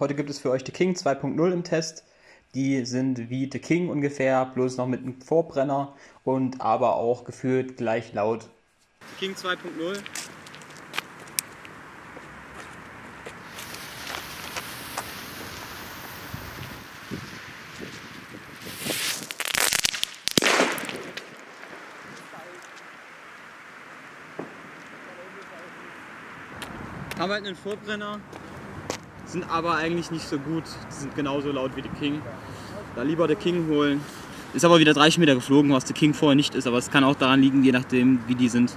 Heute gibt es für euch The King 2.0 im Test. Die sind wie The King ungefähr, bloß noch mit einem Vorbrenner und aber auch gefühlt gleich laut. The King 2.0. Haben halt einen Vorbrenner, sind aber eigentlich nicht so gut, die sind genauso laut wie The King. Da lieber The King holen. Ist aber wieder 30 Meter geflogen, was The King vorher nicht ist, aber es kann auch daran liegen, je nachdem wie die sind.